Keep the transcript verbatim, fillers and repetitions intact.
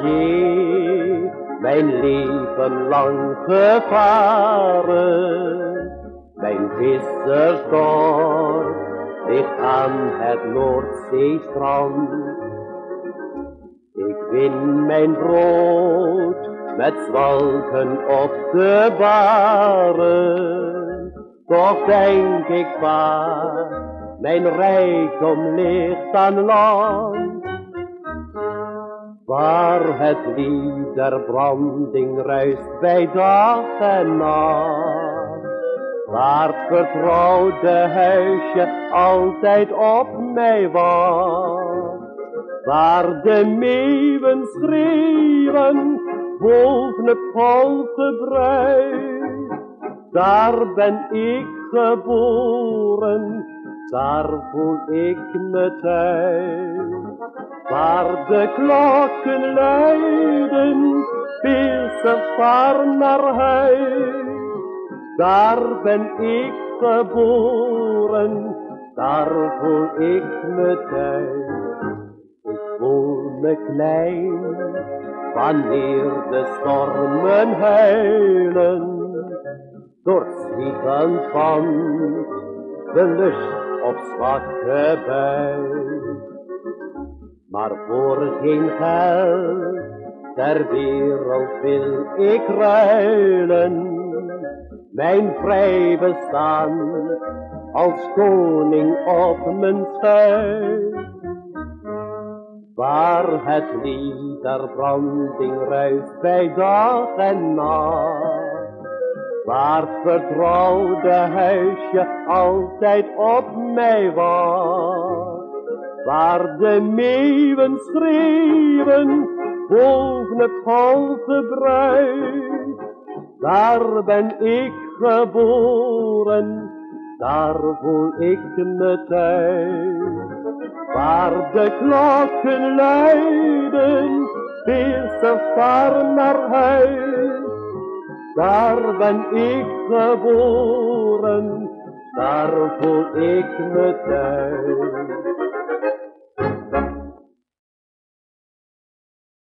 zie mijn leven lang gevaren. Mijn vissersdorp ligt aan het Noordzeestrand. Ik win mijn brood met zwalken op de baren. Toch denk ik vaak, mijn rijkdom ligt aan land. Waar het lied der branding ruist bij dag en nacht. Waar het vertrouwde huisje altijd op mij wacht. Waar de meeuwen schreeuwen, boven het houten bruin. Daar ben ik geboren, daar voel ik me thuis. Waar de klokken luiden, vissers varen naar huis. Daar ben ik geboren, daar voel ik me thuis. Ik voel me klein, wanneer de stormen huilen. Doorziekend van de lust op zwakke buik. Maar voor geen geld ter wereld wil ik ruilen. Mijn vrij bestaan als koning op mijn schuil. Waar het lied der branding ruist bij dag en nacht. Waar het vertrouwde huisje altijd op mij wacht. Waar de meeuwen schreeuwen, boven het houten bruin. Daar ben ik geboren, daar voel ik me thuis. Waar de klokken luiden, vissers varen naar huis. Daar ben ik geboren, daar voel ik me thuis.